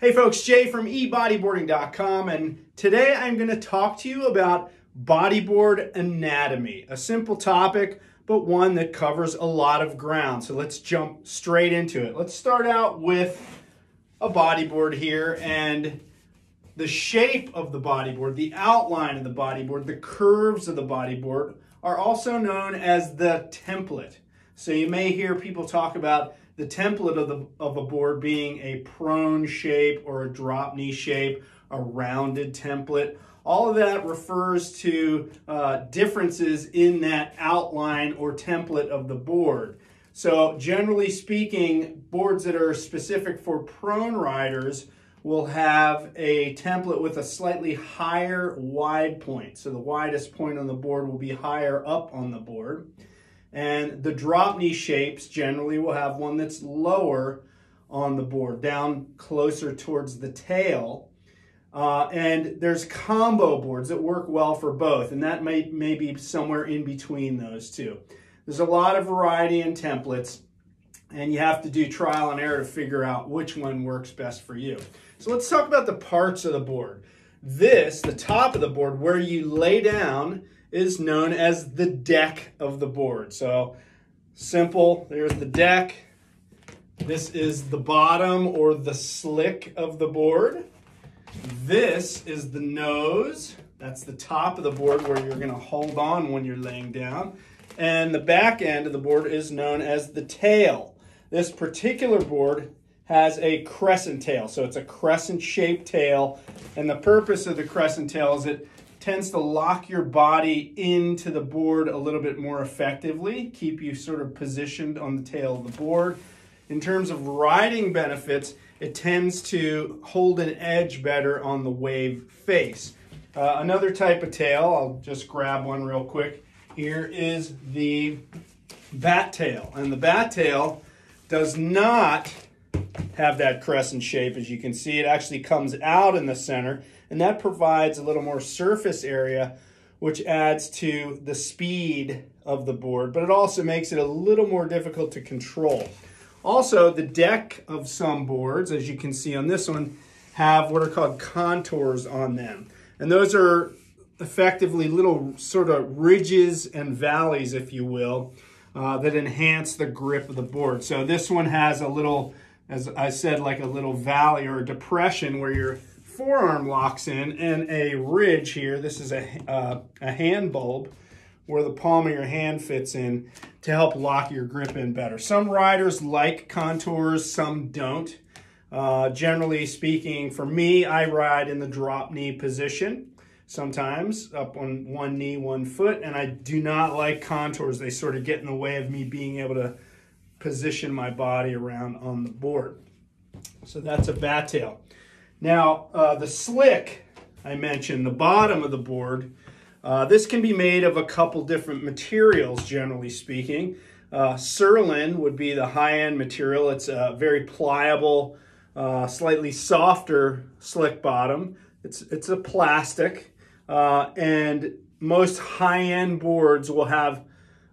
Hey folks, Jay from eBodyboarding.com, and today I'm going to talk to you about bodyboard anatomy, a simple topic, but one that covers a lot of ground. So let's jump straight into it. Let's start out with a bodyboard here and the shape of the bodyboard, the outline of the bodyboard, the curves of the bodyboard are also known as the template. So you may hear people talk about the template of a board being a prone shape or a drop knee shape, a rounded template. All of that refers to differences in that outline or template of the board. So generally speaking, boards that are specific for prone riders will have a template with a slightly higher wide point. So the widest point on the board will be higher up on the board. And the drop knee shapes generally will have one that's lower on the board, down closer towards the tail. And there's combo boards that work well for both, and that may be somewhere in between those two. There's a lot of variety in templates, and you have to do trial and error to figure out which one works best for you. So let's talk about the parts of the board. This, the top of the board, where you lay down, is known as the deck of the board. So simple, there's the deck. This is the bottom or the slick of the board. This is the nose. That's the top of the board where you're going to hold on when you're laying down. And the back end of the board is known as the tail. This particular board has a crescent tail. So it's a crescent-shaped tail. And the purpose of the crescent tail is it tends to lock your body into the board a little bit more effectively, keep you sort of positioned on the tail of the board. In terms of riding benefits, it tends to hold an edge better on the wave face. Another type of tail, I'll just grab one real quick, here is the bat tail. And the bat tail does not have that crescent shape. As you can see, it actually comes out in the center, and that provides a little more surface area, which adds to the speed of the board, but it also makes it a little more difficult to control. Also, the deck of some boards, as you can see on this one, have what are called contours on them. And those are effectively little sort of ridges and valleys, if you will, that enhance the grip of the board. So this one has a little, as I said, like a little valley or a depression where you're forearm locks in, and a ridge here. This is a hand bulb where the palm of your hand fits in to help lock your grip in better. Some riders like contours, some don't. Generally speaking, for me, I ride in the drop knee position, sometimes up on one knee, one foot, and I do not like contours. They sort of get in the way of me being able to position my body around on the board. So that's a bat tail. Now, the slick, I mentioned, the bottom of the board, this can be made of a couple different materials, generally speaking. Surlyn would be the high-end material. It's a very pliable, slightly softer slick bottom. It's a plastic, and most high-end boards will have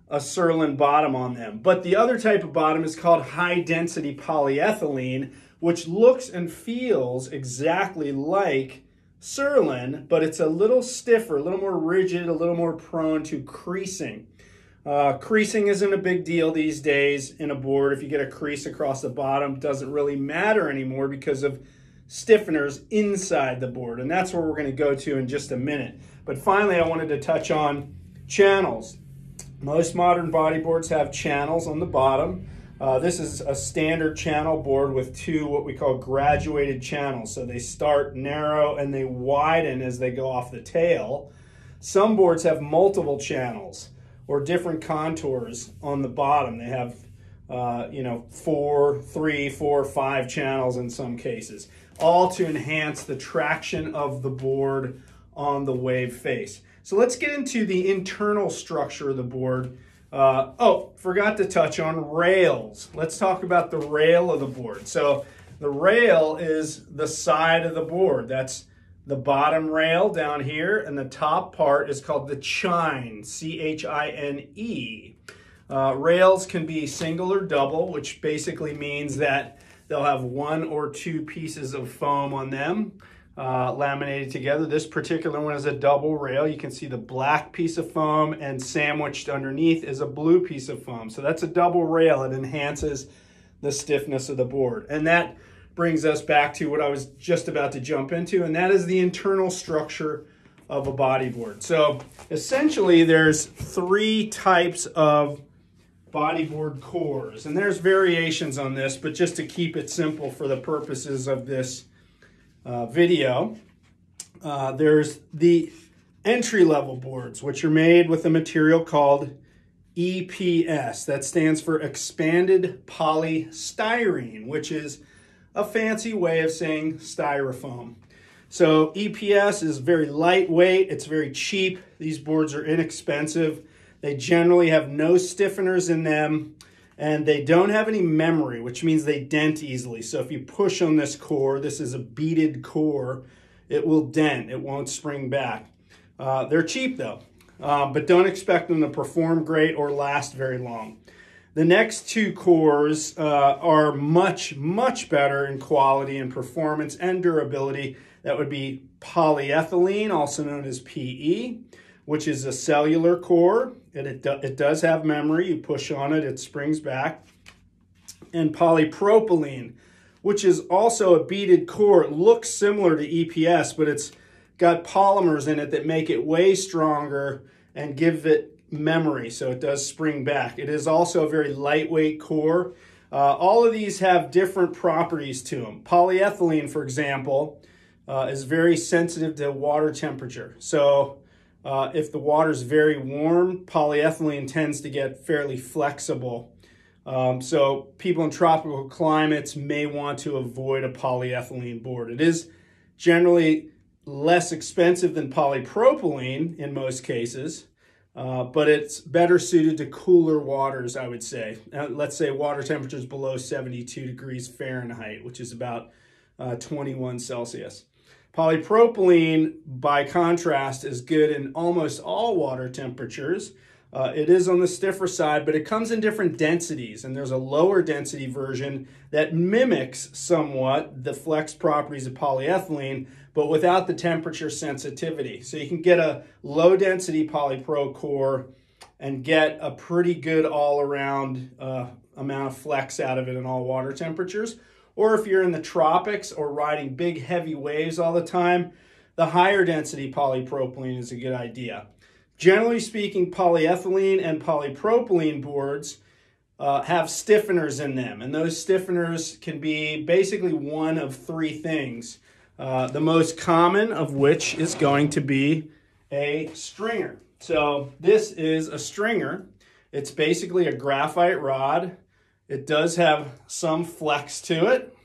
a Surlyn bottom on them. But the other type of bottom is called high-density polyethylene, which looks and feels exactly like Surlyn, but it's a little stiffer, a little more rigid, a little more prone to creasing. Creasing isn't a big deal these days in a board. If you get a crease across the bottom, it doesn't really matter anymore because of stiffeners inside the board, and that's where we're going to go to in just a minute. But finally, I wanted to touch on channels. Most modern bodyboards have channels on the bottom. This is a standard channel board with two what we call graduated channels. So they start narrow and they widen as they go off the tail. Some boards have multiple channels or different contours on the bottom. They have, 4, 3, 4, 5 channels in some cases, all to enhance the traction of the board on the wave face. So let's get into the internal structure of the board. Forgot to touch on rails. Let's talk about the rail of the board. So the rail is the side of the board. That's the bottom rail down here, and the top part is called the chine, C-H-I-N-E. Rails can be single or double, which basically means that They'll have one or two pieces of foam on them laminated together. This particular one is a double rail. You can see the black piece of foam, and sandwiched underneath is a blue piece of foam. So that's a double rail. It enhances the stiffness of the board. And that brings us back to what I was just about to jump into, and that is the internal structure of a bodyboard. So essentially there's three types of bodyboard cores, and there's variations on this, but just to keep it simple for the purposes of this video, there's the entry-level boards, which are made with a material called EPS. That stands for expanded polystyrene, which is a fancy way of saying styrofoam. So EPS is very lightweight, it's very cheap. These boards are inexpensive. They generally have no stiffeners in them, and they don't have any memory, which means they dent easily. So if you push on this core, this is a beaded core, it will dent, it won't spring back. They're cheap though, but don't expect them to perform great or last very long. The next two cores are much, much better in quality and performance and durability. That would be polyethylene, also known as PE, which is a cellular core, and it does have memory. You push on it, it springs back. And polypropylene, which is also a beaded core. It looks similar to EPS, but it's got polymers in it that make it way stronger and give it memory, so it does spring back. It is also a very lightweight core. All of these have different properties to them. Polyethylene, for example, is very sensitive to water temperature. So if the water is very warm, polyethylene tends to get fairly flexible. So people in tropical climates may want to avoid a polyethylene board. It is generally less expensive than polypropylene in most cases. But it's better suited to cooler waters, I would say. Let's say water temperatures below 72 degrees Fahrenheit, which is about 21 Celsius. Polypropylene, by contrast, is good in almost all water temperatures. It is on the stiffer side, but it comes in different densities, and there's a lower density version that mimics somewhat the flex properties of polyethylene, but without the temperature sensitivity. So you can get a low density polypro core and get a pretty good all around amount of flex out of it in all water temperatures. Or if you're in the tropics or riding big heavy waves all the time, the higher density polypropylene is a good idea. Generally speaking, polyethylene and polypropylene boards have stiffeners in them, and those stiffeners can be basically one of three things. The most common of which is going to be a stringer. So this is a stringer. It's basically a graphite rod. It does have some flex to it.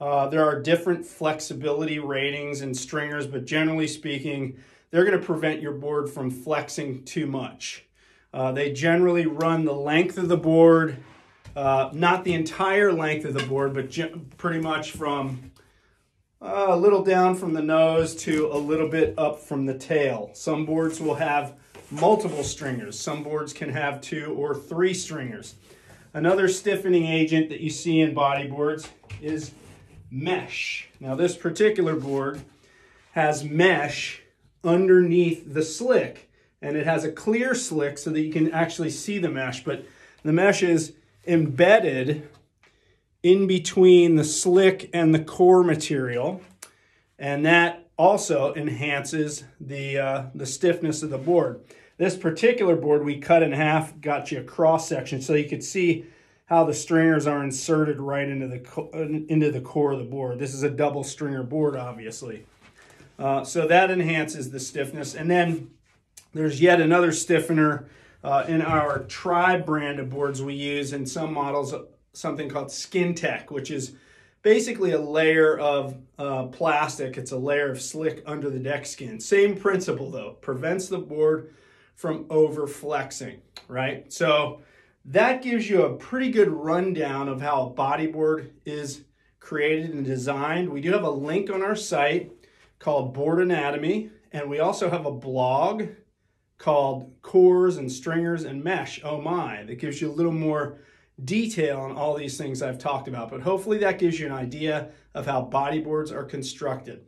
There are different flexibility ratings in stringers, but generally speaking, they're going to prevent your board from flexing too much. They generally run the length of the board, not the entire length of the board, but pretty much from a little down from the nose to a little bit up from the tail. Some boards will have multiple stringers. Some boards can have 2 or 3 stringers. Another stiffening agent that you see in bodyboards is mesh. Now this particular board has mesh underneath the slick, and it has a clear slick so that you can actually see the mesh, but the mesh is embedded in between the slick and the core material, and that also enhances the stiffness of the board. This particular board we cut in half, got you a cross section, so you could see how the stringers are inserted right into the core of the board. This is a double stringer board, obviously. So that enhances the stiffness. And then there's yet another stiffener in our Tribe brand of boards we use in some models, something called Skin Tech, which is basically a layer of plastic. It's a layer of slick under the deck skin. Same principle though, prevents the board from over flexing, right? So that gives you a pretty good rundown of how a bodyboard is created and designed. We do have a link on our site called Board Anatomy, and we also have a blog called Cores and Stringers and Mesh, Oh My, that gives you a little more detail on all these things I've talked about, but hopefully that gives you an idea of how bodyboards are constructed.